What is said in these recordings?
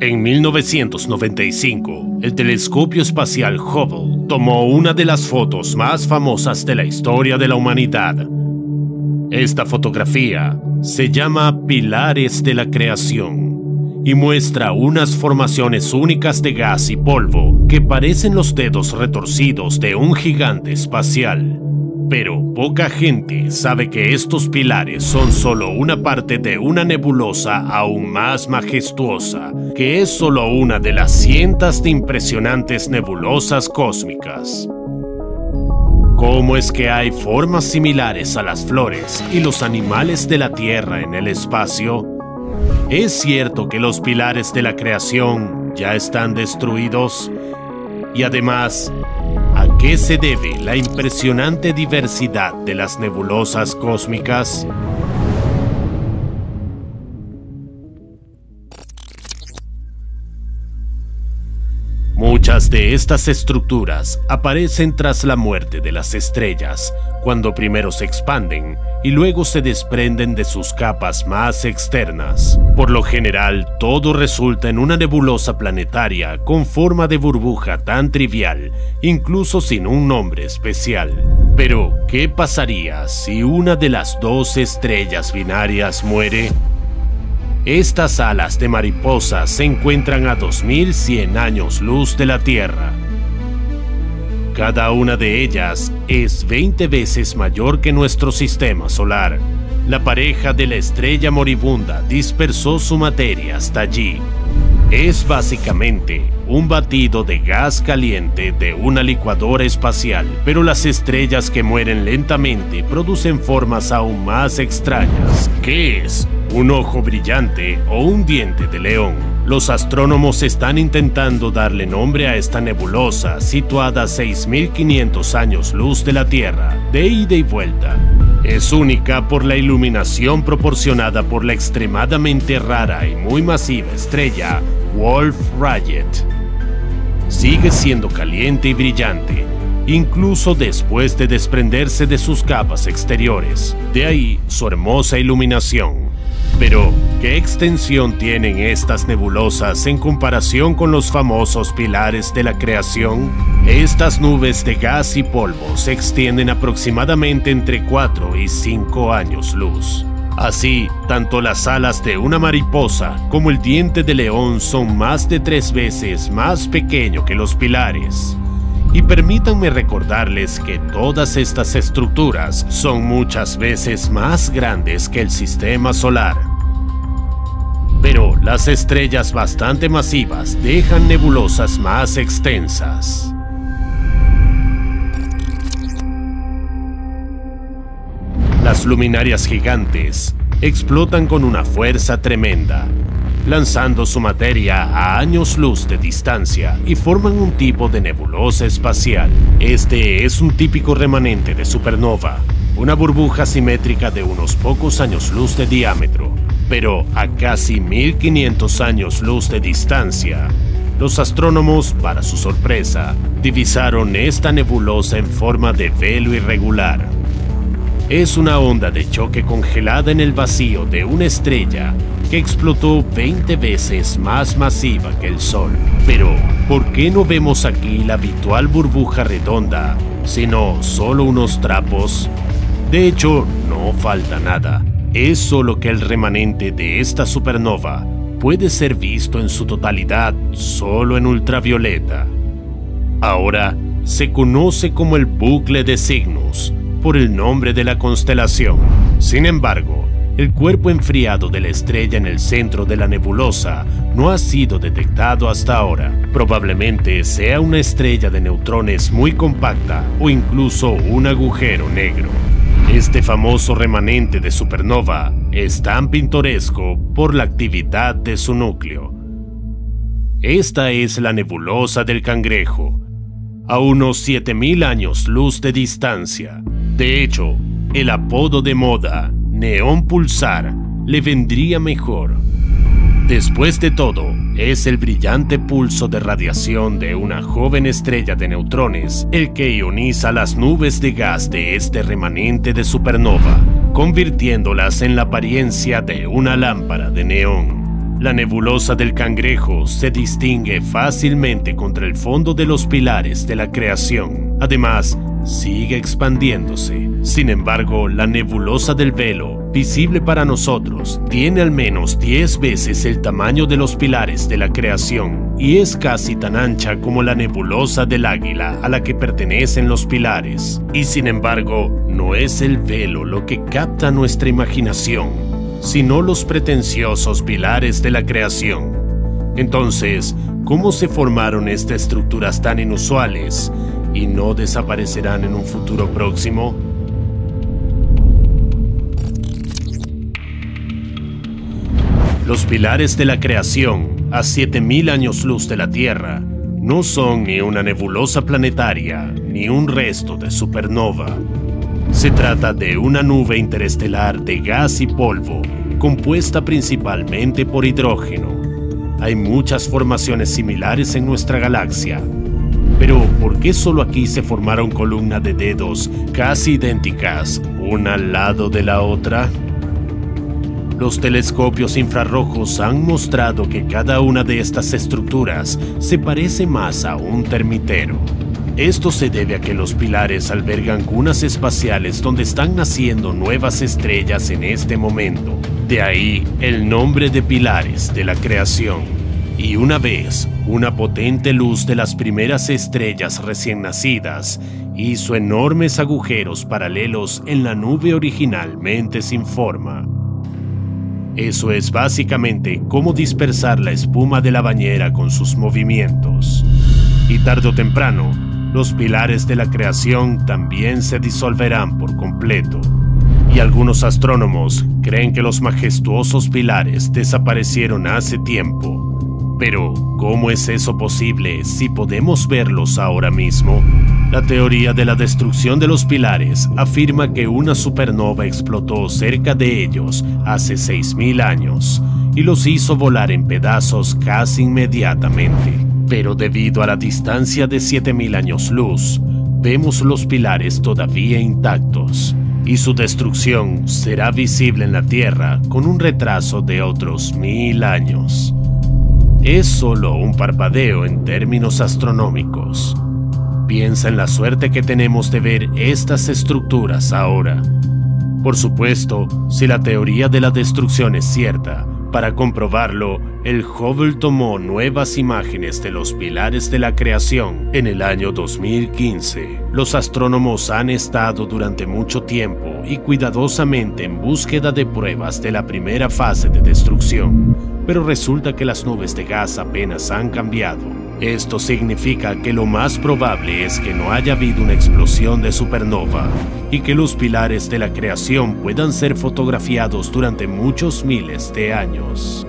En 1995, el telescopio espacial Hubble tomó una de las fotos más famosas de la historia de la humanidad. Esta fotografía se llama Pilares de la Creación y muestra unas formaciones únicas de gas y polvo que parecen los dedos retorcidos de un gigante espacial. Pero poca gente sabe que estos pilares son solo una parte de una nebulosa aún más majestuosa, que es solo una de las cientos de impresionantes nebulosas cósmicas. ¿Cómo es que hay formas similares a las flores y los animales de la Tierra en el espacio? ¿Es cierto que los pilares de la creación ya están destruidos? Y además, ¿a qué se debe la impresionante diversidad de las nebulosas cósmicas? Muchas de estas estructuras aparecen tras la muerte de las estrellas, cuando primero se expanden y luego se desprenden de sus capas más externas. Por lo general, todo resulta en una nebulosa planetaria con forma de burbuja tan trivial, incluso sin un nombre especial. Pero, ¿qué pasaría si una de las dos estrellas binarias muere? Estas alas de mariposa se encuentran a 2100 años luz de la Tierra. Cada una de ellas es 20 veces mayor que nuestro sistema solar. La pareja de la estrella moribunda dispersó su materia hasta allí. Es básicamente un batido de gas caliente de una licuadora espacial, pero las estrellas que mueren lentamente producen formas aún más extrañas. ¿Qué es? ¿Un ojo brillante o un diente de león? Los astrónomos están intentando darle nombre a esta nebulosa situada a 6500 años luz de la Tierra, de ida y vuelta. Es única por la iluminación proporcionada por la extremadamente rara y muy masiva estrella Wolf-Rayet. Sigue siendo caliente y brillante, incluso después de desprenderse de sus capas exteriores. De ahí su hermosa iluminación. Pero, ¿qué extensión tienen estas nebulosas en comparación con los famosos pilares de la creación? Estas nubes de gas y polvo se extienden aproximadamente entre 4 y 5 años luz. Así, tanto las alas de una mariposa como el diente de león son más de 3 veces más pequeño que los pilares. Y permítanme recordarles que todas estas estructuras son muchas veces más grandes que el sistema solar. Pero las estrellas bastante masivas dejan nebulosas más extensas. Las luminarias gigantes explotan con una fuerza tremenda, lanzando su materia a años luz de distancia y forman un tipo de nebulosa espacial. Este es un típico remanente de supernova, una burbuja simétrica de unos pocos años luz de diámetro. Pero a casi 1500 años luz de distancia, los astrónomos, para su sorpresa, divisaron esta nebulosa en forma de velo irregular. Es una onda de choque congelada en el vacío de una estrella que explotó 20 veces más masiva que el Sol. Pero, ¿por qué no vemos aquí la habitual burbuja redonda, sino solo unos trapos? De hecho, no falta nada. Es solo que el remanente de esta supernova puede ser visto en su totalidad solo en ultravioleta. Ahora, se conoce como el bucle de Cygnus, por el nombre de la constelación. Sin embargo, el cuerpo enfriado de la estrella en el centro de la nebulosa no ha sido detectado hasta ahora. Probablemente sea una estrella de neutrones muy compacta o incluso un agujero negro. Este famoso remanente de supernova es tan pintoresco por la actividad de su núcleo. Esta es la nebulosa del Cangrejo, a unos 7000 años luz de distancia. De hecho, el apodo de moda, Neón Pulsar, le vendría mejor. Después de todo, es el brillante pulso de radiación de una joven estrella de neutrones el que ioniza las nubes de gas de este remanente de supernova, convirtiéndolas en la apariencia de una lámpara de neón. La nebulosa del Cangrejo se distingue fácilmente contra el fondo de los pilares de la creación. Además, sigue expandiéndose. Sin embargo, la nebulosa del Velo, visible para nosotros, tiene al menos 10 veces el tamaño de los pilares de la creación y es casi tan ancha como la nebulosa del Águila a la que pertenecen los pilares. Y sin embargo, no es el velo lo que capta nuestra imaginación, sino los pretenciosos pilares de la creación. Entonces, ¿cómo se formaron estas estructuras tan inusuales y no desaparecerán en un futuro próximo? Los pilares de la creación, a 7.000 años luz de la Tierra, no son ni una nebulosa planetaria ni un resto de supernova. Se trata de una nube interestelar de gas y polvo, compuesta principalmente por hidrógeno. Hay muchas formaciones similares en nuestra galaxia, pero ¿por qué solo aquí se formaron columnas de dedos casi idénticas, una al lado de la otra? Los telescopios infrarrojos han mostrado que cada una de estas estructuras se parece más a un termitero. Esto se debe a que los pilares albergan cunas espaciales donde están naciendo nuevas estrellas en este momento. De ahí el nombre de pilares de la creación. Y una vez, una potente luz de las primeras estrellas recién nacidas hizo enormes agujeros paralelos en la nube originalmente sin forma. Eso es básicamente cómo dispersar la espuma de la bañera con sus movimientos. Y tarde o temprano, los pilares de la creación también se disolverán por completo, y algunos astrónomos creen que los majestuosos pilares desaparecieron hace tiempo. Pero, ¿cómo es eso posible si podemos verlos ahora mismo? La teoría de la destrucción de los pilares afirma que una supernova explotó cerca de ellos hace 6.000 años y los hizo volar en pedazos casi inmediatamente. Pero debido a la distancia de 7.000 años luz, vemos los pilares todavía intactos, y su destrucción será visible en la Tierra con un retraso de otros 1.000 años. Es solo un parpadeo en términos astronómicos. Piensa en la suerte que tenemos de ver estas estructuras ahora. Por supuesto, si la teoría de la destrucción es cierta, para comprobarlo, el Hubble tomó nuevas imágenes de los pilares de la creación en el año 2015. Los astrónomos han estado durante mucho tiempo y cuidadosamente en búsqueda de pruebas de la primera fase de destrucción, pero resulta que las nubes de gas apenas han cambiado. Esto significa que lo más probable es que no haya habido una explosión de supernova y que los pilares de la creación puedan ser fotografiados durante muchos miles de años.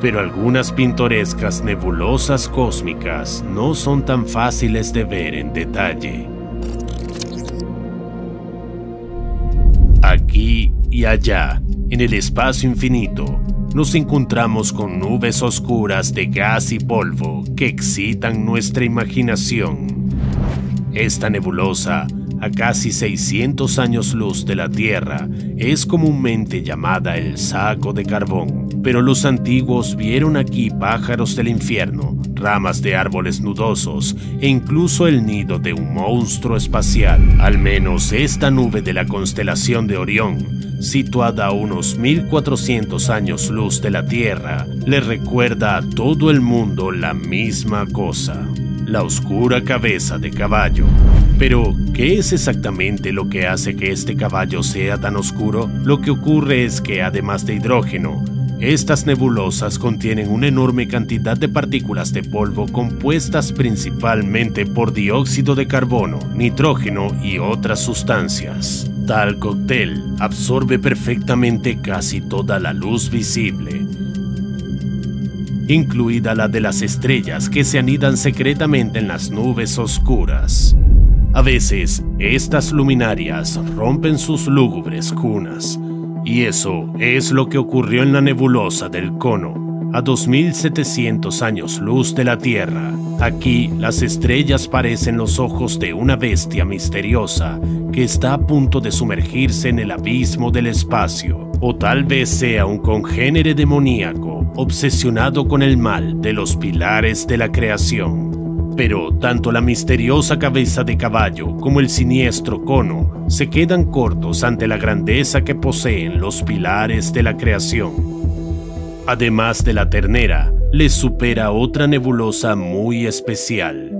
Pero algunas pintorescas nebulosas cósmicas no son tan fáciles de ver en detalle. Aquí y allá, en el espacio infinito, nos encontramos con nubes oscuras de gas y polvo que excitan nuestra imaginación. Esta nebulosa, a casi 600 años luz de la Tierra, es comúnmente llamada el Saco de Carbón. Pero los antiguos vieron aquí pájaros del infierno, ramas de árboles nudosos e incluso el nido de un monstruo espacial. Al menos esta nube de la constelación de Orión, situada a unos 1.400 años luz de la Tierra, le recuerda a todo el mundo la misma cosa: la oscura cabeza de caballo. Pero, ¿qué es exactamente lo que hace que este caballo sea tan oscuro? Lo que ocurre es que, además de hidrógeno, estas nebulosas contienen una enorme cantidad de partículas de polvo compuestas principalmente por dióxido de carbono, nitrógeno y otras sustancias. Tal cóctel absorbe perfectamente casi toda la luz visible, incluida la de las estrellas que se anidan secretamente en las nubes oscuras. A veces, estas luminarias rompen sus lúgubres cunas, y eso es lo que ocurrió en la nebulosa del Cono, a 2.700 años luz de la Tierra. Aquí, las estrellas parecen los ojos de una bestia misteriosa que está a punto de sumergirse en el abismo del espacio. o tal vez sea un congénere demoníaco obsesionado con el mal de los pilares de la creación. Pero tanto la misteriosa cabeza de caballo como el siniestro cono se quedan cortos ante la grandeza que poseen los pilares de la creación. Además de la ternera, les supera otra nebulosa muy especial,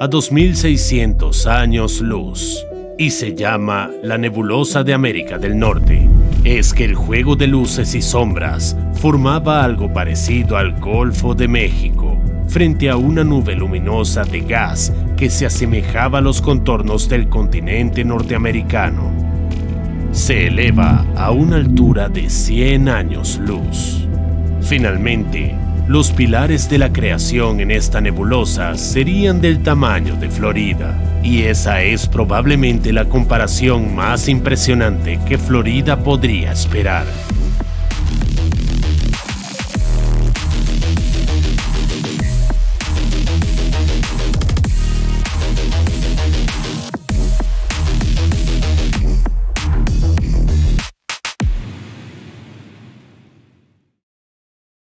a 2600 años luz, y se llama la Nebulosa de América del Norte. Es que el juego de luces y sombras formaba algo parecido al Golfo de México, frente a una nube luminosa de gas que se asemejaba a los contornos del continente norteamericano. Se eleva a una altura de 100 años luz. Finalmente, los pilares de la creación en esta nebulosa serían del tamaño de Florida, y esa es probablemente la comparación más impresionante que Florida podría esperar.